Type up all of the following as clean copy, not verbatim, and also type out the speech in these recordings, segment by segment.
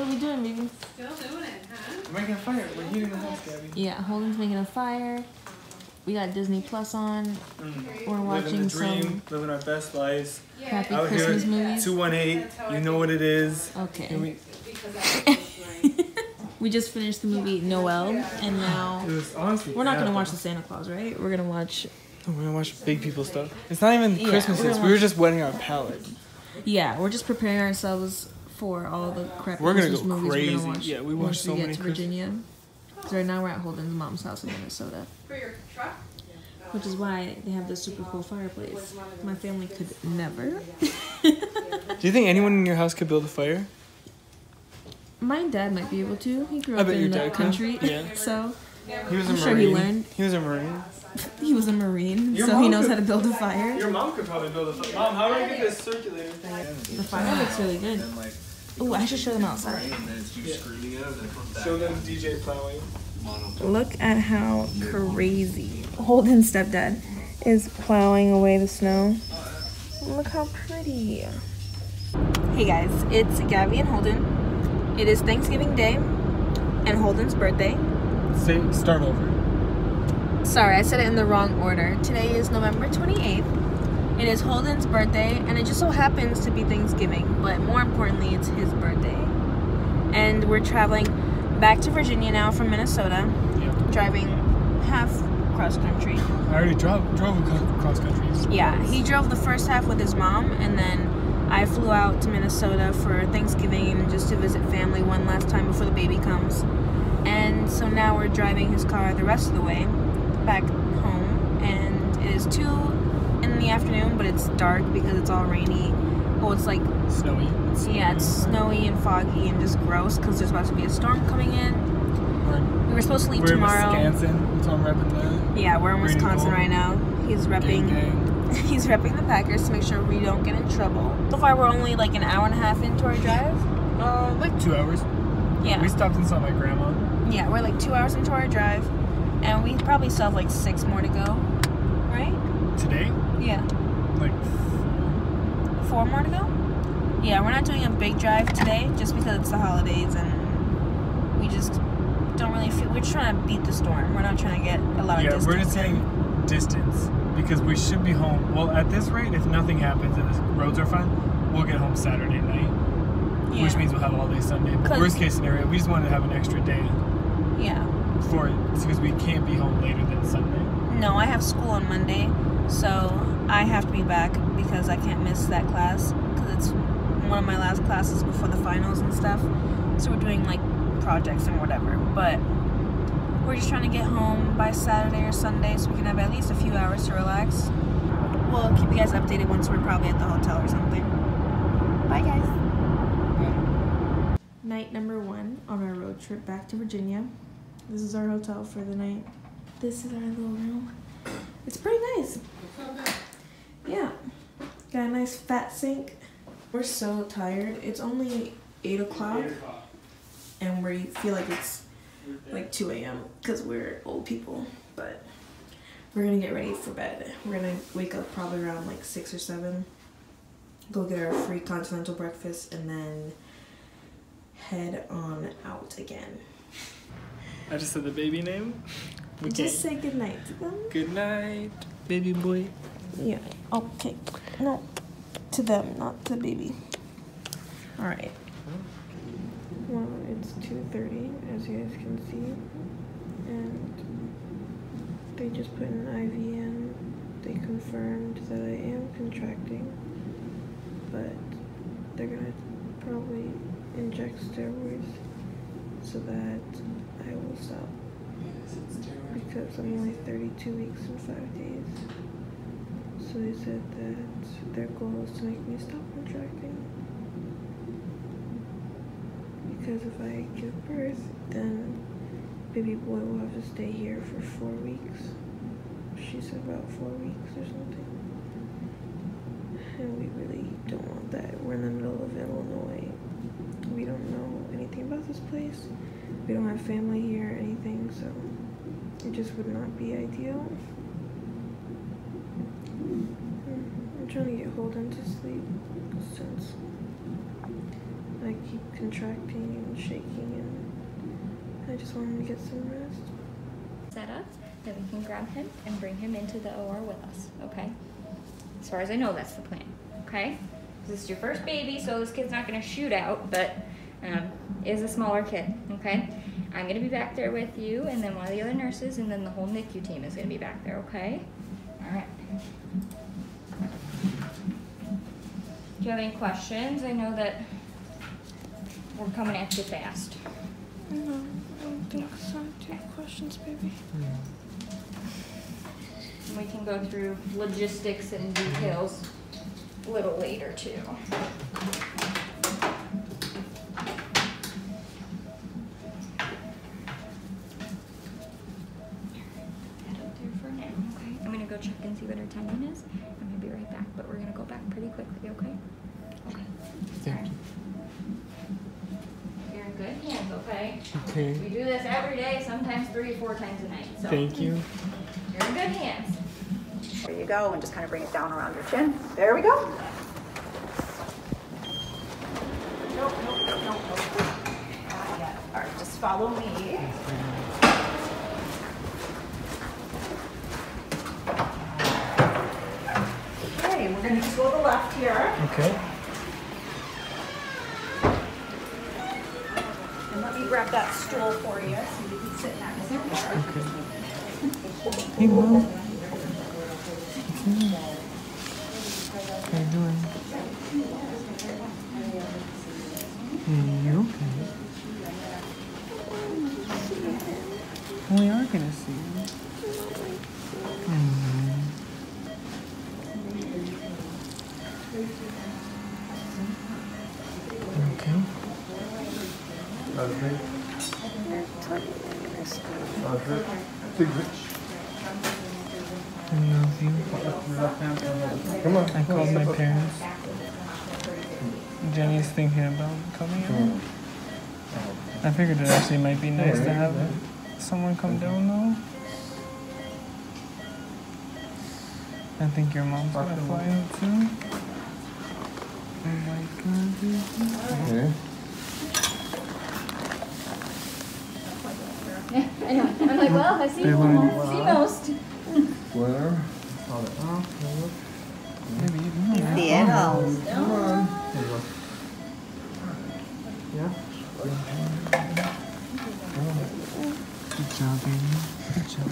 What are we doing, baby? Still doing it, huh? We're making a fire. We're heating the house, Gabby. Yeah, Holden's making a fire. We got Disney Plus on. We're watching some... Living the dream, living our best lives. Happy Christmas movies. 218, you know what it is. Okay. We just finished the movie Noel, and now... We're not going to watch the Santa Claus, right? We're going to watch... We're going to watch big people stuff. It's not even Christmas. We were just wetting our palate. Yeah, we're just preparing ourselves for all the crap movies we're going to watch. Yeah, we watched so many. Once we get to Virginia. So right now we're at Holden's mom's house in Minnesota. For your truck? Which is why they have this super cool fireplace. My family could never. Do you think anyone in your house could build a fire? My dad might be able to. He grew up in the country, so I'm sure he learned. He was a Marine. He was a Marine, so he knows how to build a fire. Your mom could probably build a fire. Mom, how do I get this circulator thing? The fire looks really good. Oh, I should show them outside. Show them DJ plowing. Look at how crazy Holden's stepdad is plowing away the snow. Look how pretty. Hey guys, it's Gabby and Holden. It is Thanksgiving Day and Holden's birthday. Start over. Sorry, I said it in the wrong order. Today is November 28th. It is Holden's birthday, and it just so happens to be Thanksgiving, but more importantly, it's his birthday. And we're traveling back to Virginia now from Minnesota, driving half cross-country. I already drove cross-country. Yeah, he drove the first half with his mom, and then I flew out to Minnesota for Thanksgiving just to visit family one last time before the baby comes. And so now we're driving his car the rest of the way back home, and it is 2 in the afternoon, but it's dark because it's all rainy. Well, it's like snowy. Yeah, it's snowy and foggy and just gross because there's about to be a storm coming in. We were supposed to leave tomorrow. We're in Wisconsin. That's what I'm repping there. Yeah, we're in Wisconsin right now. He's repping. He's repping the Packers to make sure we don't get in trouble. So far, we're only like an hour and a half into our drive. Like 2 hours. Yeah. We stopped and saw my grandma. Yeah, we're like 2 hours into our drive, and we probably still have like 6 more to go, right? Today? Yeah. Like 4 more to go? Yeah, we're not doing a big drive today just because it's the holidays and we just don't really feel... We're trying to beat the storm. We're not trying to get a lot of distance. Yeah, we're just saying distance because we should be home. Well, at this rate, if nothing happens and the roads are fine, we'll get home Saturday night, which means we'll have all day Sunday. Worst case scenario, we just wanted to have an extra day. Yeah. For it because we can't be home later than Sunday. No, I have school on Monday. So I have to be back because I can't miss that class because it's one of my last classes before the finals and stuff. So we're doing like projects and whatever, but we're just trying to get home by Saturday or Sunday so we can have at least a few hours to relax. We'll keep you guys updated once we're probably at the hotel or something. Bye guys. Night number 1 on our road trip back to Virginia. This is our hotel for the night. This is our little room. It's pretty nice. Yeah. Got a nice fat sink. We're so tired. It's only 8 o'clock. And we feel like it's like 2 a.m. because we're old people. But we're going to get ready for bed. We're going to wake up probably around like 6 or 7. Go get our free continental breakfast and then head on out again. I just said the baby name. Just say goodnight to them. Good night, baby boy. Yeah, okay. No, to them, not to baby. All right. Well, it's 2:30, as you guys can see. And they just put an IV in. They confirmed that I am contracting. But they're gonna probably inject steroids so that I will stop. Because I'm only 32 weeks and 5 days. So they said that their goal is to make me stop contracting. Because if I give birth, then baby boy will have to stay here for 4 weeks. She said about 4 weeks or something. And we really don't want that. We're in the middle of Illinois. We don't know anything about this place. We don't have family here or anything, so it just would not be ideal. I'm trying to get Holden to sleep since I I keep contracting and shaking, and I just want him to get some rest. Set up that we can grab him and bring him into the OR with us, okay? As far as I know, that's the plan, okay? This is your first baby, so this kid's not gonna shoot out, but is a smaller kid, okay? I'm gonna be back there with you, and then one of the other nurses, and then the whole NICU team is gonna be back there, okay? All right. Do you have any questions? I know that we're coming at you fast. No, I don't think so. Do you have questions, baby? Yeah. We can go through logistics and details a little later, too. See what our timing is. I'm gonna be right back, but we're gonna go back pretty quickly, okay? Okay. All right. You're in good hands, okay? Okay. We do this every day, sometimes 3 or 4 times a night. So thank you. You're in good hands. There you go, and just kind of bring it down around your chin. There we go. Nope, nope, nope, nope, nope. Not yet. All right, just follow me. We're going to just go to the left here. Okay. And let me grab that stool for you so you can sit next to her. Hey, Mom. How you doing? You okay? We are going to see you. I called my parents. Jenny's thinking about coming out. I figured it actually might be nice to have someone come down though. I think your mom's gonna fly out too. Oh my god. Yeah. I know. I'm like, well, I've seen most. Where? Maybe you can see it all. Yeah? Good job, baby. Good job.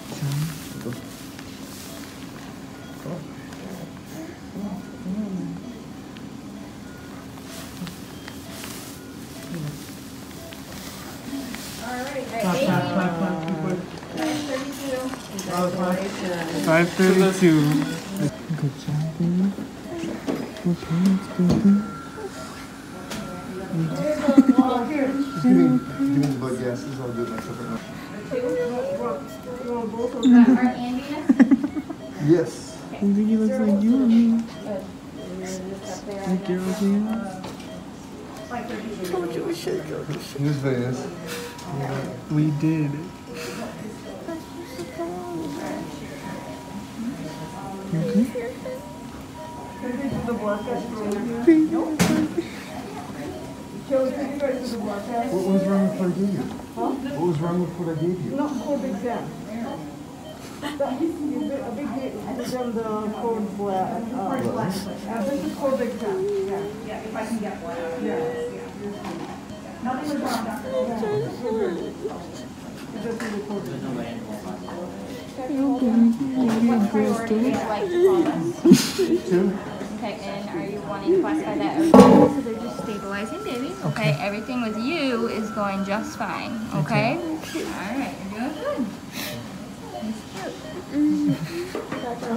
Good job. Good job, baby. Good parents, baby. Just give me blood gases. I'll do it myself right now. You want both of them? Are Andy next? Yes. I think he looks like you. Like your old hands? I told you we should go to shit. This way is. We did. What was wrong with what I gave you? Huh? What was wrong with what I gave you? Not cold exam. That used to be a big exam, the cold black. I think it's cold exam. Yeah, if I can get one. Yeah. Nothing was wrong, doctor. It just needed cold exam. What priority would you like to call us? Okay, and are you wanting to classify that? So they're just stabilizing, baby. Okay, everything with you is going just fine. Okay? All right, you're doing good. It's cute. Doctor,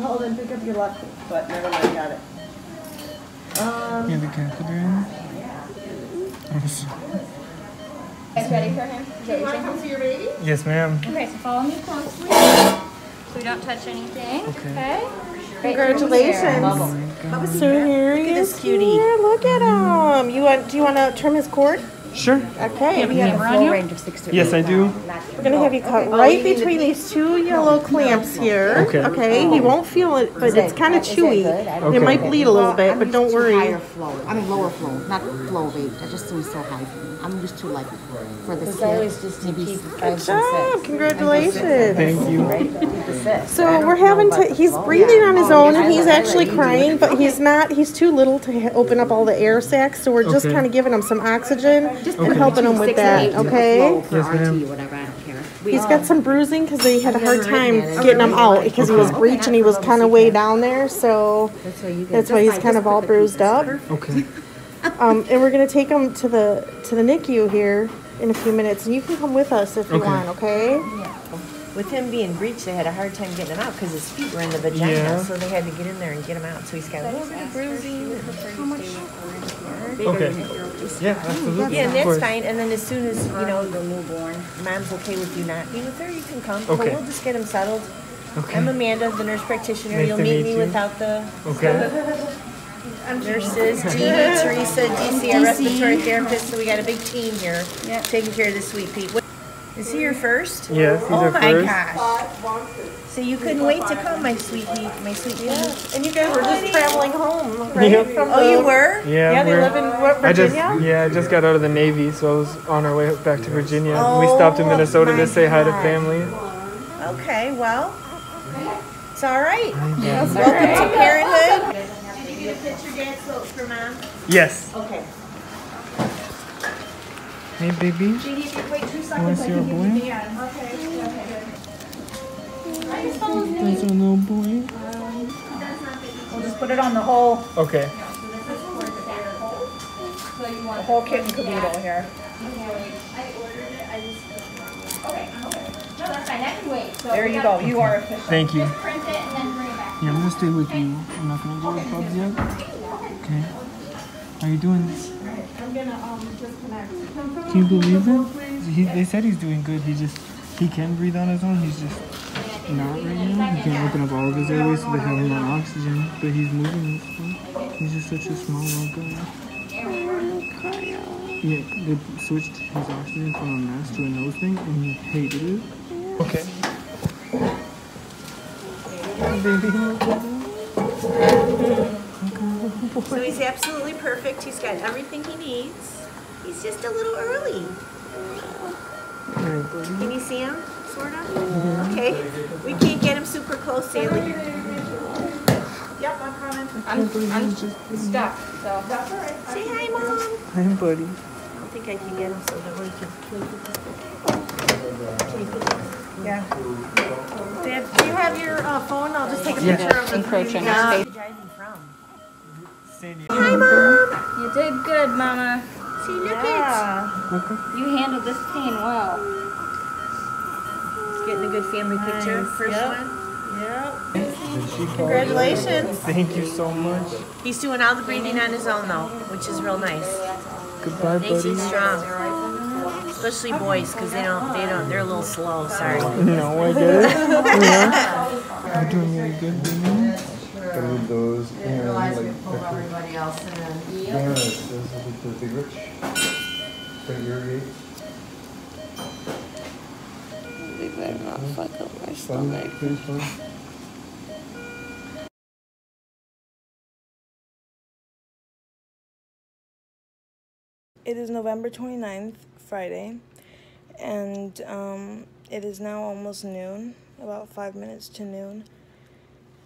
hold and pick up your left foot, but never mind, got it. You have the catheter in? You guys ready for him? Do you want to come see your baby? Yes, ma'am. Okay, so follow me closely so we don't touch anything. Okay? Congratulations. So here he is. Look at him. Do you want to trim his cord? Sure. Okay. We have a full range of 6 to 8. Yes, I do. We're going to have you cut right between these two yellow clamps here. Okay. Okay. He won't feel it, but it's kind of chewy. It might bleed a little bit, but don't worry. Higher flow. I mean lower flow, not flow rate. That just seems so high. I'm used to like for the kids. Good job. Congratulations. Thank you. So we're having to. He's breathing on his own, and he's actually crying, but he's not. He's too little to open up all the air sacs, so we're just kind of giving him some oxygen. Just helping him with that, okay? He's got some bruising because they had a hard time getting him out because he was breached and he was kind of way down there, so that's why he's kind of all bruised up. Okay. And we're gonna take him to the NICU here in a few minutes, and you can come with us if you want, okay? Yeah. With him being breached, they had a hard time getting him out because his feet were in the vagina, so they had to get in there and get him out. So he's got a little bit of bruising. How much? Okay. Yeah, absolutely. Yeah, and that's fine. And then as soon as, you know, the newborn, mom's okay with you not being with her, you can come. Okay. But we'll just get him settled. Okay. I'm Amanda, the nurse practitioner. Nice. You'll meet me without the nurses, Jeannie, Teresa, DC, our respiratory therapist. So we got a big team here taking care of this sweet pea. Is he your first? Yes, he's our first. Oh my gosh. So you couldn't wait to come, my sweetie. My sweetie. Yeah. And you guys were just traveling home, right? Yep. From you were? Yeah. Yeah, they live in what, Virginia? I just got out of the Navy, so I was on our way back to Virginia. Oh, we stopped in Minnesota to say hi to family. Okay, well, it's all right. Yes, welcome to parenthood. Did you get a picture, Dad, for Mom? Yes. Okay. Hey, baby. Jeannie, if you wait 2 seconds, I can give you Dan. Okay, okay. I just follow him. That's a little boy. That's not baby. We'll just put it on the whole. Okay. The whole kit and caboodle here. I ordered it. I just. Okay. No, that's fine. I can wait. So there you go. You are official. Thank you. Just print it and then bring it back. Yeah, I'm gonna stay with you. I'm not gonna go to pubs yet. Okay. Are you doing this? I'm gonna disconnect. Can you believe it? They said he's doing good. He can breathe on his own. He's just not right now. He can't open up all of his airways, so they have him on oxygen. But he's moving. He's just such a small little guy. Yeah, they switched his oxygen from a mask to a nose thing, and he hated it. Okay. Baby. So he's absolutely perfect. He's got everything he needs. He's just a little early. Can you see him? Sort of? Yeah. Okay. We can't get him super close, Sally. Yep, I'm coming. I'm stuck. So. That's all right. Say hi, Mom. Hi, buddy. I don't think I can get him so that we can take it. Yeah. Dad, do you have your phone? I'll just take a picture of the encroaching space. Hi, Mom. You did good, Mama. See, look it. You handled this pain well. It's getting a good family picture. First one. Yep. Congratulations. Thank you so much. He's doing all the breathing on his own, though, which is real nice. Goodbye, buddy. Makes you strong. Especially boys, because they're a little slow. Sorry. No, I did. You're doing really good, baby. Those and realize we pulled everybody else in. Yeah, this is with the rich. They better not fuck up my stomach. It is November 29th, Friday, and it is now almost noon, about 5 minutes to noon.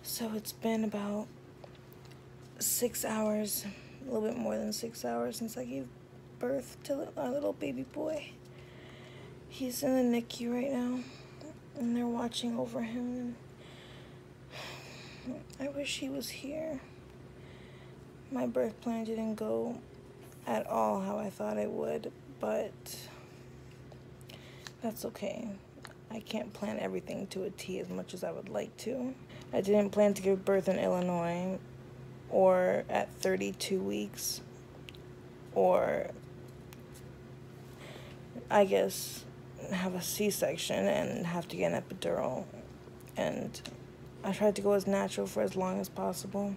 So it's been about 6 hours, a little bit more than 6 hours since I gave birth to our little baby boy. He's in the NICU right now, and they're watching over him. I wish he was here. My birth plan didn't go at all how I thought it would, but that's okay. I can't plan everything to a T as much as I would like to. I didn't plan to give birth in Illinois, or at 32 weeks, or I guess have a C-section and have to get an epidural. And I tried to go as natural for as long as possible.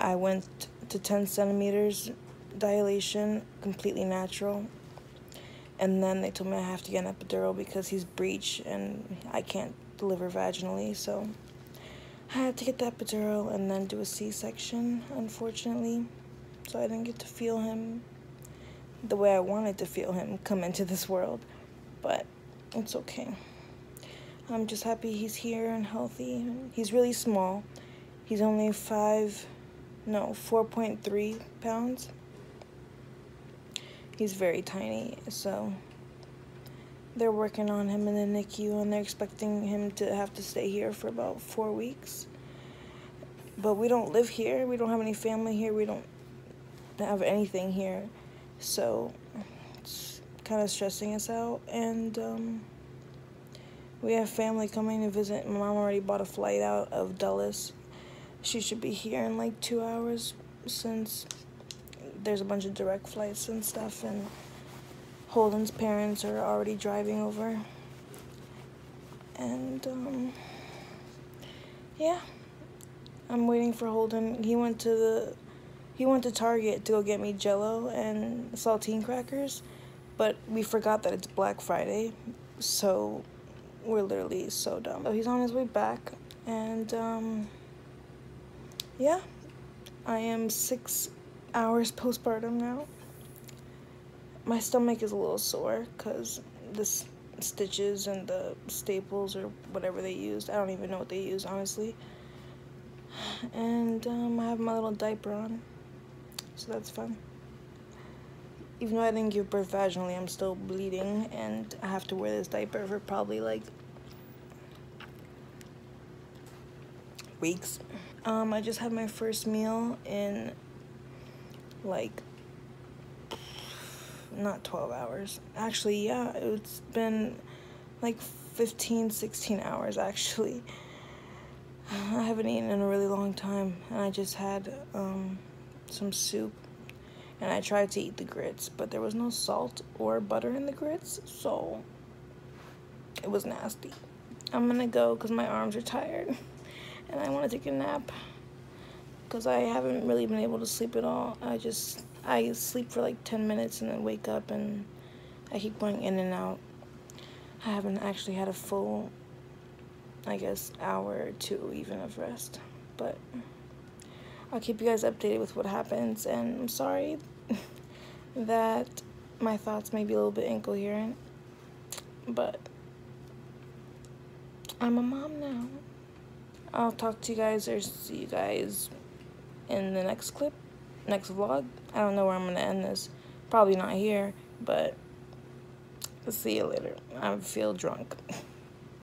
I went to 10 centimeters dilation, completely natural, And then they told me I have to get an epidural because he's breech and I can't deliver vaginally. So I had to get the epidural and then do a C-section, unfortunately. So I didn't get to feel him the way I wanted to feel him come into this world. But it's okay. I'm just happy he's here and healthy. He's really small. He's only 4.3 pounds. He's very tiny, so they're working on him in the NICU, and they're expecting him to have to stay here for about 4 weeks. But we don't live here. We don't have any family here. We don't have anything here. So it's kind of stressing us out. And we have family coming to visit. My mom already bought a flight out of Dulles. She should be here in like 2 hours since there's a bunch of direct flights and stuff, and Holden's parents are already driving over. And yeah, I'm waiting for Holden. He went to Target to go get me Jell-O and saltine crackers, but we forgot that it's Black Friday, so we're literally so dumb. So he's on his way back, and yeah, I am 6 hours postpartum now. My stomach is a little sore because the stitches and the staples or whatever they used, I don't even know what they used, honestly. And I have my little diaper on, so that's fun. Even though I didn't give birth vaginally, I'm still bleeding, and I have to wear this diaper for probably like weeks. I just had my first meal in like not 12 hours. Actually, yeah, it's been like 15, 16 hours actually. I haven't eaten in a really long time, and I just had some soup, and I tried to eat the grits, but there was no salt or butter in the grits, so it was nasty. I'm gonna go because my arms are tired and I want to take a nap because I haven't really been able to sleep at all. I sleep for like 10 minutes and then wake up, and I keep going in and out. I haven't actually had a full, I guess, hour or two even of rest, but I'll keep you guys updated with what happens, and I'm sorry that my thoughts may be a little bit incoherent, but I'm a mom now. I'll talk to you guys or see you guys in the next clip, next vlog. I don't know where I'm going to end this. Probably not here, but see you later. I feel drunk.